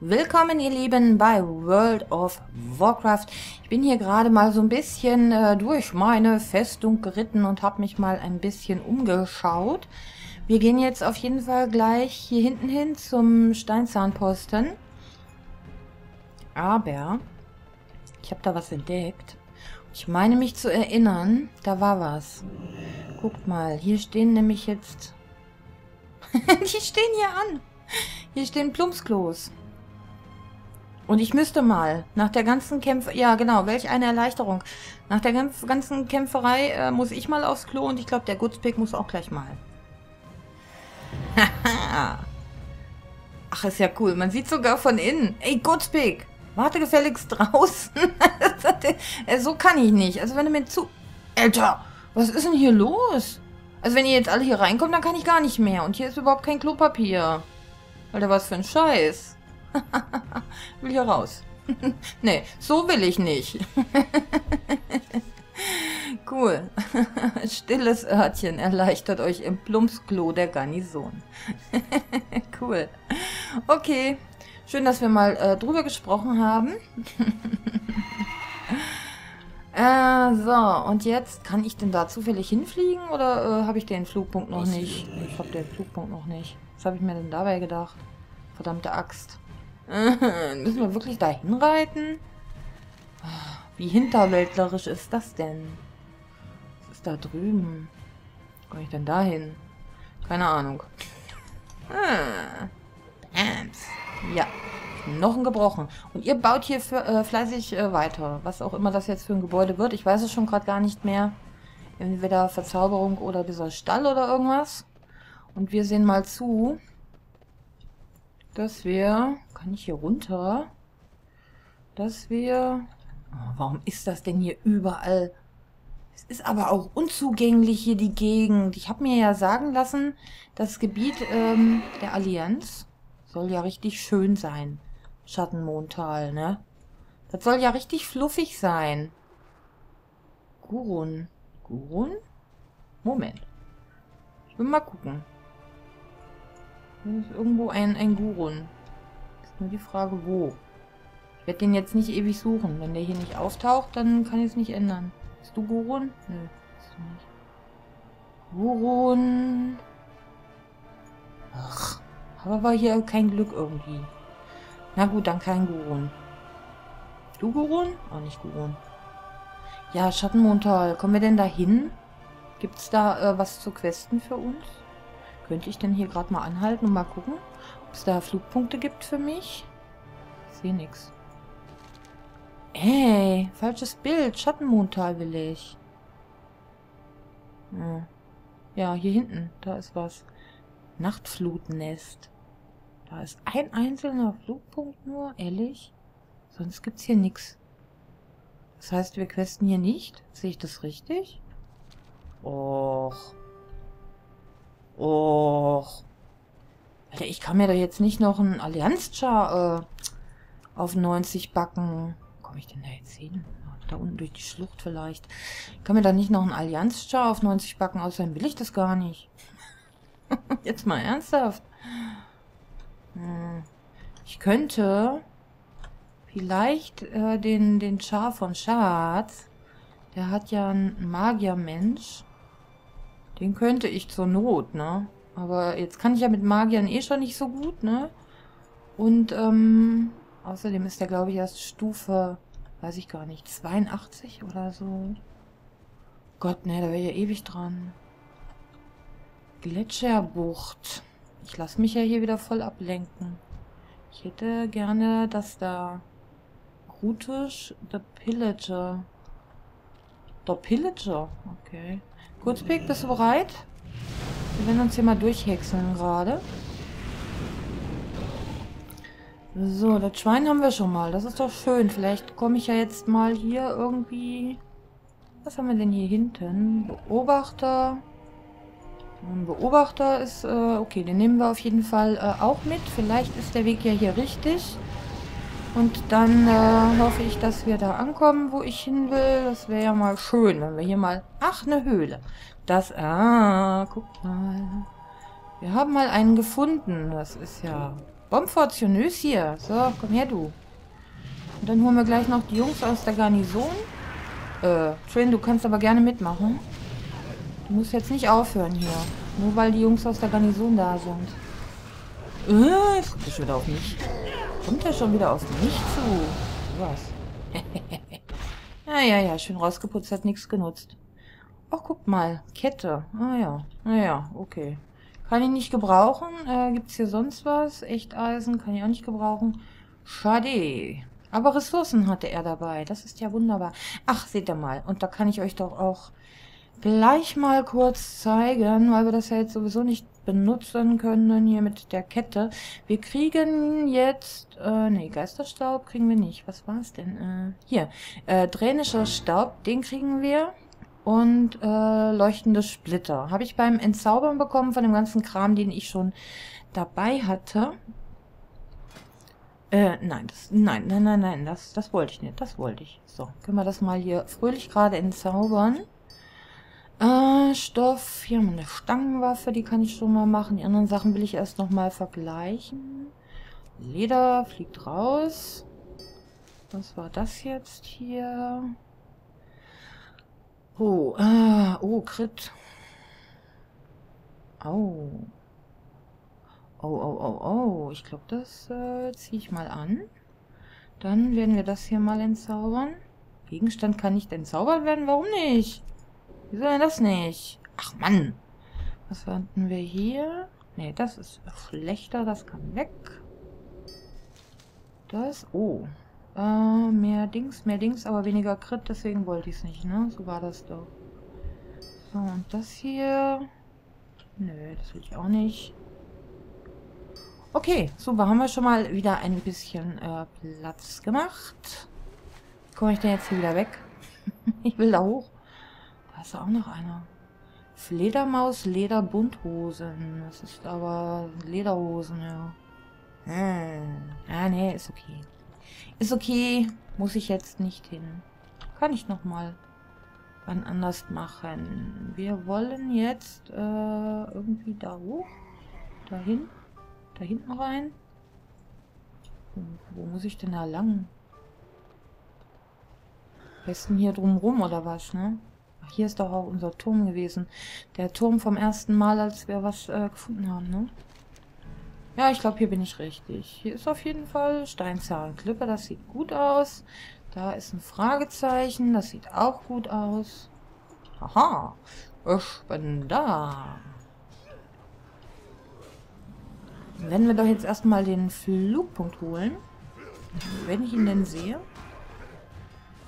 Willkommen ihr Lieben bei World of Warcraft. Ich bin hier gerade mal so ein bisschen durch meine Festung geritten und habe mich mal ein bisschen umgeschaut. Wir gehen jetzt auf jeden Fall gleich hier hinten hin zum Steinzahnposten. Aber ich habe da was entdeckt. Ich meine mich zu erinnern, da war was. Guckt mal, hier stehen nämlich jetzt... Die stehen hier an. Hier stehen Plumpsklos. Und ich müsste mal, nach der ganzen Kämpferei, ja genau, welch eine Erleichterung. Nach der ganzen Kämpferei muss ich mal aufs Klo und ich glaube, der Gutzpick muss auch gleich mal. Haha. Ach, ist ja cool. Man sieht sogar von innen. Ey, Gutzpick, warte gefälligst draußen. So kann ich nicht. Also wenn du mir zu... Alter, was ist denn hier los? Also wenn ihr jetzt alle hier reinkommt, dann kann ich gar nicht mehr. Und hier ist überhaupt kein Klopapier. Alter, was für ein Scheiß. Will hier raus. Nee, so will ich nicht. Cool. Stilles Örtchen erleichtert euch im Plumpsklo der Garnison. Cool. Okay. Schön, dass wir mal drüber gesprochen haben. So, und jetzt kann ich denn da zufällig hinfliegen oder habe ich den Flugpunkt noch nicht? Ich habe den Flugpunkt noch nicht. Was habe ich mir denn dabei gedacht? Verdammte Axt. Müssen wir wirklich da hinreiten? Wie hinterwäldlerisch ist das denn? Was ist da drüben? Wo komme ich denn da hin? Keine Ahnung. Ja, Knochen gebrochen. Und ihr baut hier fleißig weiter. Was auch immer das jetzt für ein Gebäude wird. Ich weiß es schon gerade gar nicht mehr. Entweder Verzauberung oder dieser Stall oder irgendwas. Und wir sehen mal zu... dass wir... Kann ich hier runter? Dass wir... Oh, warum ist das denn hier überall? Es ist aber auch unzugänglich hier die Gegend. Ich habe mir ja sagen lassen, das Gebiet der Allianz soll ja richtig schön sein. Schattenmondtal, ne? Das soll ja richtig fluffig sein. Gurun. Gurun? Moment. Ich will mal gucken. Hier ist irgendwo ein Gurun. Ist nur die Frage, wo. Ich werde den jetzt nicht ewig suchen. Wenn der hier nicht auftaucht, dann kann ich es nicht ändern. Bist du Gurun? Nö, bist du nicht. Gurun. Ach, aber war hier kein Glück irgendwie. Na gut, dann kein Gurun. Du Gurun? Auch nicht Gurun. Ja, Schattenmondtal. Kommen wir denn da hin? Gibt es da was zu questen für uns? Könnte ich denn hier gerade mal anhalten und mal gucken, ob es da Flugpunkte gibt für mich? Ich sehe nichts. Ey, falsches Bild. Schattenmondtal will ich. Ja, hier hinten. Da ist was. Nachtflutnest. Da ist ein einzelner Flugpunkt nur. Ehrlich? Sonst gibt es hier nichts. Das heißt, wir questen hier nicht. Sehe ich das richtig? Och. Och. Alter, ich kann mir doch jetzt nicht noch einen Allianz-Char auf 90 backen. Wo komme ich denn da jetzt hin? Da unten durch die Schlucht vielleicht. Ich kann mir da nicht noch einen Allianz-Char auf 90 backen, außerdem will ich das gar nicht. Jetzt mal ernsthaft. Ich könnte vielleicht den Char von Schatz. Der hat ja einen Magiermensch. Den könnte ich zur Not, ne? Aber jetzt kann ich ja mit Magiern eh schon nicht so gut, ne? Und, außerdem ist der, glaube ich, erst Stufe, weiß ich gar nicht, 82 oder so. Gott, ne, da wäre ich ja ewig dran. Gletscherbucht. Ich lasse mich ja hier wieder voll ablenken. Ich hätte gerne das da. Routisch, der Pillager. Der Pillager? Okay. Gutzpick, bist du bereit? Wir werden uns hier mal durchhäckseln gerade. So, das Schwein haben wir schon mal. Das ist doch schön. Vielleicht komme ich ja jetzt mal hier irgendwie... Was haben wir denn hier hinten? Beobachter. Ein Beobachter ist... okay, den nehmen wir auf jeden Fall auch mit. Vielleicht ist der Weg ja hier richtig. Und dann hoffe ich, dass wir da ankommen, wo ich hin will. Das wäre ja mal schön, wenn wir hier mal... Ach, eine Höhle. Das... Ah, guck mal. Wir haben mal einen gefunden. Das ist ja Bombenfortionös hier. So, komm her, du. Und dann holen wir gleich noch die Jungs aus der Garnison. Trin, du kannst aber gerne mitmachen. Du musst jetzt nicht aufhören hier. Nur weil die Jungs aus der Garnison da sind. Jetzt kommt er schon wieder auf mich. Kommt er schon wieder auf mich zu? Was? Ja, schön rausgeputzt, hat nichts genutzt. Oh, guck mal. Kette. Ah ja. Naja, okay. Kann ich nicht gebrauchen. Gibt's hier sonst was? Echteisen kann ich auch nicht gebrauchen. Schade. Aber Ressourcen hatte er dabei. Das ist ja wunderbar. Ach, seht ihr mal. Und da kann ich euch doch auch gleich mal kurz zeigen, weil wir das ja jetzt sowieso nicht benutzen können hier mit der Kette. Wir kriegen jetzt... nee, Geisterstaub kriegen wir nicht. Was war's denn? Hier. Dränischer Staub, den kriegen wir. Und leuchtende Splitter. Habe ich beim Entzaubern bekommen von dem ganzen Kram, den ich schon dabei hatte. Nein, das wollte ich nicht. Das wollte ich. So, können wir das mal hier fröhlich gerade entzaubern. Stoff. Hier haben wir eine Stangenwaffe, die kann ich schon mal machen. Die anderen Sachen will ich erst nochmal vergleichen. Leder fliegt raus. Was war das jetzt hier? Oh, Crit. Au. Oh. Ich glaube, das ziehe ich mal an. Dann werden wir das hier mal entzaubern. Gegenstand kann nicht entzaubert werden? Warum nicht? Wieso denn das nicht? Ach, Mann. Was hatten wir hier? Ne, das ist schlechter. Das kann weg. Das, oh. Mehr Dings, aber weniger Crit, deswegen wollte ich es nicht, ne? So war das doch. So, und das hier... Nö, das will ich auch nicht. Okay, super, haben wir schon mal wieder ein bisschen Platz gemacht. Wie komme ich denn jetzt hier wieder weg? Ich will da hoch. Da ist auch noch einer. Fledermaus, Leder, Bunthosen. Das ist aber Lederhosen, ja. Ah, ne, ist okay. Ist okay, muss ich jetzt nicht hin. Kann ich nochmal wann anders machen. Wir wollen jetzt irgendwie da hoch. Dahin. Da hinten rein. Und wo muss ich denn da lang? Am besten hier drumrum oder was, ne? Ach, hier ist doch auch unser Turm gewesen. Der Turm vom ersten Mal, als wir was gefunden haben, ne? Ja, ich glaube, hier bin ich richtig. Hier ist auf jeden Fall Steinzahnklippe. Das sieht gut aus. Da ist ein Fragezeichen. Das sieht auch gut aus. Haha, ich bin da. Wenn wir doch jetzt erstmal den Flugpunkt holen. Wenn ich ihn denn sehe.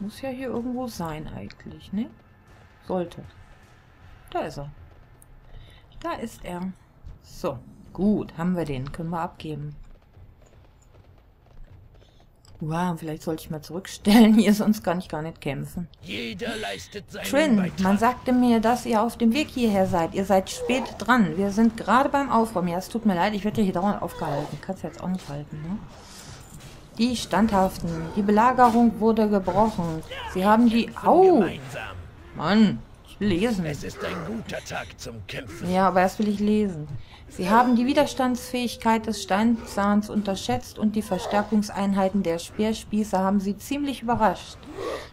Muss ja hier irgendwo sein eigentlich, ne? Sollte. Da ist er. Da ist er. So. Gut, haben wir den. Können wir abgeben. Wow, vielleicht sollte ich mal zurückstellen hier, sonst kann ich gar nicht kämpfen. Jeder leistet seinen Beitrag. Man sagte mir, dass ihr auf dem Weg hierher seid. Ihr seid spät dran. Wir sind gerade beim Aufräumen. Ja, es tut mir leid, ich werde ja hier dauernd aufgehalten. Kannst du jetzt auch nicht halten, ne? Die Standhaften. Die Belagerung wurde gebrochen. Sie haben die... Au! Mann! Lesen. Es ist ein guter Tag zum Kämpfen. Ja, aber erst will ich lesen. Sie haben die Widerstandsfähigkeit des Steinzahns unterschätzt und die Verstärkungseinheiten der Speerspieße haben sie ziemlich überrascht.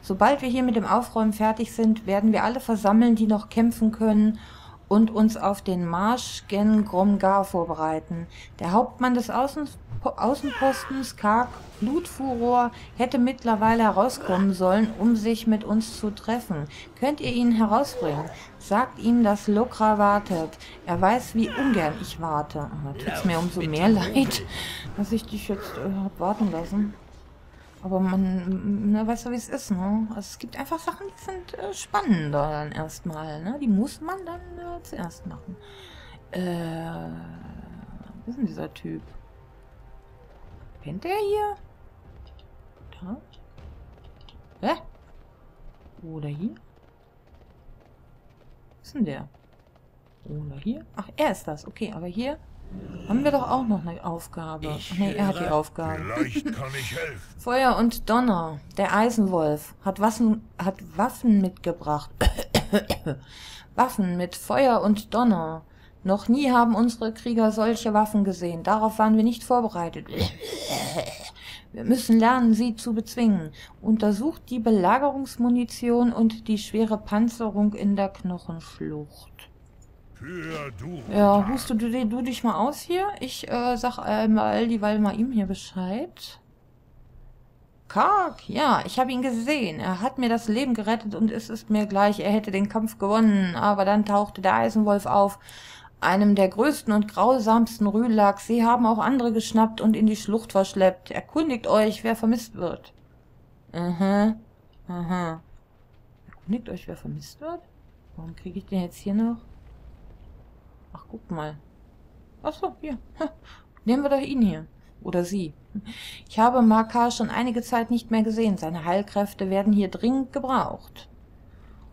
Sobald wir hier mit dem Aufräumen fertig sind, werden wir alle versammeln, die noch kämpfen können und uns auf den Marsch gen Gromgar vorbereiten. Der Hauptmann des Außenpostens, Kark, Blutfuror, hätte mittlerweile herauskommen sollen, um sich mit uns zu treffen. Könnt ihr ihn herausbringen? Sagt ihm, dass Lokra wartet. Er weiß, wie ungern ich warte. Aber tut's mir umso mehr leid, dass ich dich jetzt hab warten lassen. Aber man, ne, weißt du, wie es ist, ne? Also es gibt einfach Sachen, die sind spannender dann erstmal, ne? Die muss man dann zuerst machen. Wo ist denn dieser Typ? Kennt der hier? Da? Hä? Oder hier? Was ist denn der? Oder hier? Ach, er ist das. Okay, aber hier haben wir doch auch noch eine Aufgabe. Ach nee, er hat die Aufgabe. Vielleicht kann ich helfen. Feuer und Donner. Der Eisenwolf hat Waffen mitgebracht. Waffen mit Feuer und Donner. Noch nie haben unsere Krieger solche Waffen gesehen. Darauf waren wir nicht vorbereitet. Wir müssen lernen, sie zu bezwingen. Untersucht die Belagerungsmunition und die schwere Panzerung in der Knochenschlucht. Ja, hustest du dich mal aus hier? Ich sag mal dieweil mal ihm hier Bescheid. Kark, ja, ich habe ihn gesehen. Er hat mir das Leben gerettet und es ist mir gleich, er hätte den Kampf gewonnen. Aber dann tauchte der Eisenwolf auf, einem der größten und grausamsten Rülax. Sie haben auch andere geschnappt und in die Schlucht verschleppt. Erkundigt euch, wer vermisst wird. Erkundigt euch, wer vermisst wird? Warum kriege ich den jetzt hier noch? Ach, guck mal. Ach so, hier. Nehmen wir doch ihn hier. Oder sie. Ich habe Markar schon einige Zeit nicht mehr gesehen. Seine Heilkräfte werden hier dringend gebraucht.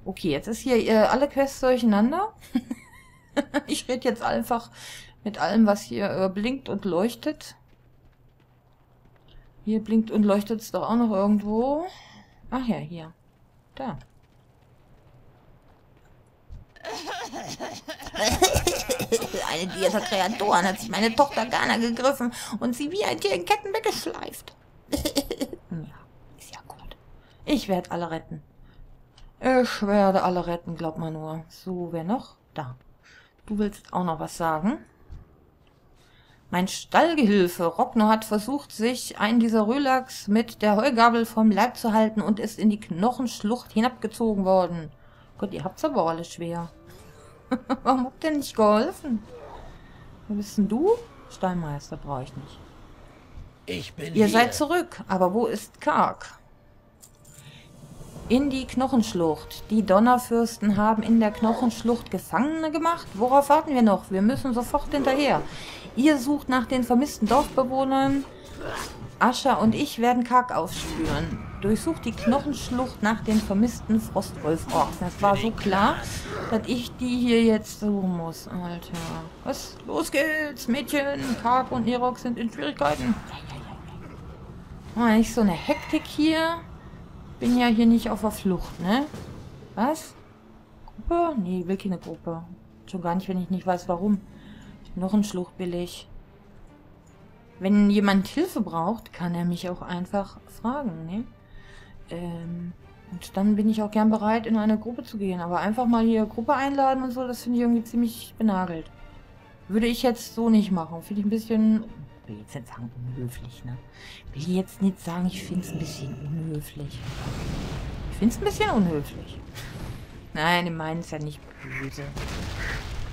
Okay, jetzt ist hier alle Quests durcheinander. Ich rede jetzt einfach mit allem, was hier blinkt und leuchtet. Hier blinkt und leuchtet es doch auch noch irgendwo. Ach ja, hier. Da. Eine dieser Kreatoren hat sich meine Tochter Ghana gegriffen und sie wie ein Tier in Ketten weggeschleift. Ja, ist ja gut. Ich werde alle retten. Ich werde alle retten, glaubt man nur. So, wer noch? Da. Du willst auch noch was sagen? Mein Stallgehilfe Rockner hat versucht, sich einen dieser Rülax mit der Heugabel vom Leib zu halten und ist in die Knochenschlucht hinabgezogen worden. Gott, ihr habt's aber alle schwer. Warum habt ihr nicht geholfen? Wer bist denn du? Stallmeister brauche ich nicht. Ich bin hier. Ihr seid zurück, aber wo ist Kark? In die Knochenschlucht. Die Donnerfürsten haben in der Knochenschlucht Gefangene gemacht. Worauf warten wir noch? Wir müssen sofort hinterher. Ihr sucht nach den vermissten Dorfbewohnern. Ascha und ich werden Kark aufspüren. Durchsucht die Knochenschlucht nach den vermissten Frostwolf-Orks. Das war so klar, dass ich die hier jetzt so muss, Alter. Was? Los geht's, Mädchen! Kark und Nerox sind in Schwierigkeiten. Oh, nicht so eine Hektik hier. Bin ja hier nicht auf der Flucht, ne? Was? Gruppe? Nee, will keine Gruppe. Schon gar nicht, wenn ich nicht weiß, warum. Knochenschlucht billig. Wenn jemand Hilfe braucht, kann er mich auch einfach fragen, ne? Und dann bin ich auch gern bereit, in eine Gruppe zu gehen. Aber einfach mal hier Gruppe einladen und so, das finde ich irgendwie ziemlich benagelt. Würde ich jetzt so nicht machen. Finde ich ein bisschen... Ich will jetzt nicht sagen unhöflich, ne? Ich will jetzt nicht sagen, ich finde es ein bisschen unhöflich. Ich finde es ein bisschen unhöflich. Nein, ich meine es ja nicht böse.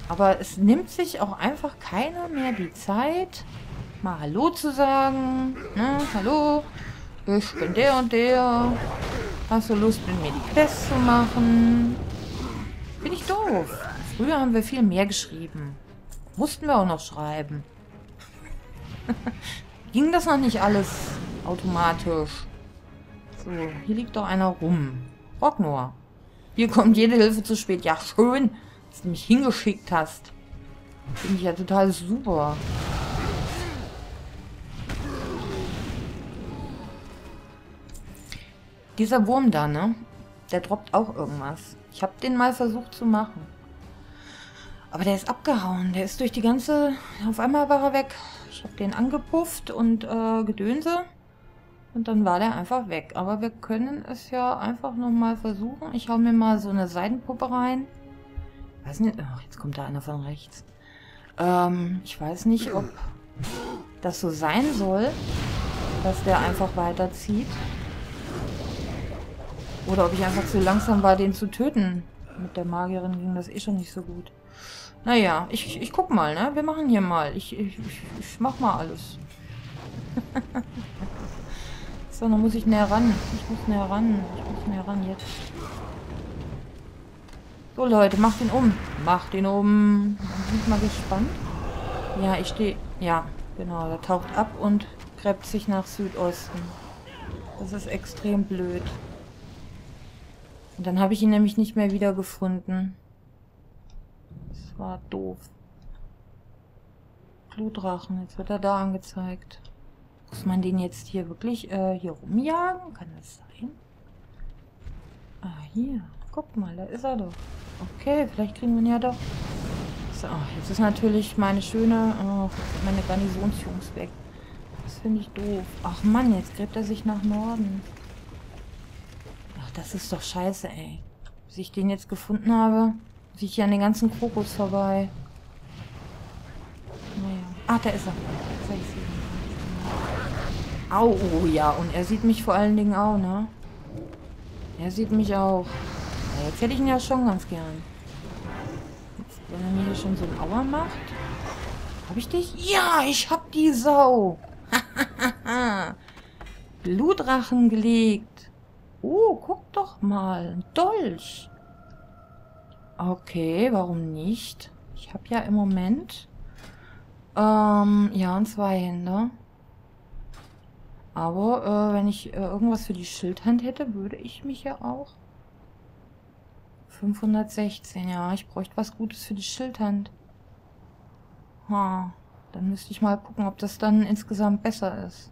Aber es nimmt sich auch einfach keiner mehr die Zeit, mal Hallo zu sagen. Ne? Hallo. Ich bin der und der. Hast du Lust, mit mir die Quest zu machen? Bin ich doof. Früher haben wir viel mehr geschrieben. Mussten wir auch noch schreiben. Ging das noch nicht alles automatisch? So, hier liegt doch einer rum. Rocknor. Hier kommt jede Hilfe zu spät. Ja, schön, dass du mich hingeschickt hast. Finde ich ja total super. Dieser Wurm da, ne? Der droppt auch irgendwas. Ich habe den mal versucht zu machen. Aber der ist abgehauen. Der ist durch die ganze... Auf einmal war er weg. Ich habe den angepufft und Gedönse. Und dann war der einfach weg. Aber wir können es ja einfach nochmal versuchen. Ich hau mir mal so eine Seidenpuppe rein. Ich weiß nicht... Ach, jetzt kommt da einer von rechts. Ich weiß nicht, ob das so sein soll, dass der einfach weiterzieht. Oder ob ich einfach zu langsam war, den zu töten. Mit der Magierin ging das eh schon nicht so gut. Naja, ich guck mal, ne? Wir machen hier mal. Ich mach mal alles. So, dann muss ich näher ran. Ich muss näher ran jetzt. So, Leute, macht den um. Macht den um. Dann bin ich mal gespannt. Ja, ich stehe... Ja, genau. Der taucht ab und gräbt sich nach Südosten. Das ist extrem blöd. Und dann habe ich ihn nämlich nicht mehr wiedergefunden. Das war doof. Blutdrachen, jetzt wird er da angezeigt. Muss man den jetzt hier wirklich hier rumjagen? Kann das sein? Ah, hier. Guck mal, da ist er doch. Okay, vielleicht kriegen wir ihn ja doch. So, jetzt ist natürlich meine schöne, oh, meine Garnisonsjungs weg. Das finde ich doof. Ach Mann, jetzt gräbt er sich nach Norden. Ach, das ist doch scheiße, ey. Bis ich den jetzt gefunden habe, muss ich hier an den ganzen Krokus vorbei. Naja. Ach, da ist er. Jetzt habe ich sie. Au, oh, ja, und er sieht mich vor allen Dingen auch, ne? Er sieht mich auch. Ja, jetzt hätte ich ihn ja schon ganz gern. Jetzt, wenn er mir hier schon so ein Auer macht. Hab ich dich? Ja, ich hab die Sau! Blutdrachen gelegt. Oh, guck doch mal. Ein Dolch. Okay, warum nicht? Ich hab ja im Moment... ja, und 2 Hände. Aber wenn ich irgendwas für die Schildhand hätte, würde ich mich ja auch... 516, ja, ich bräuchte was Gutes für die Schildhand. Ha, dann müsste ich mal gucken, ob das dann insgesamt besser ist.